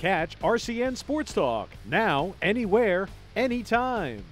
Catch RCN Sports Talk now, anywhere, anytime.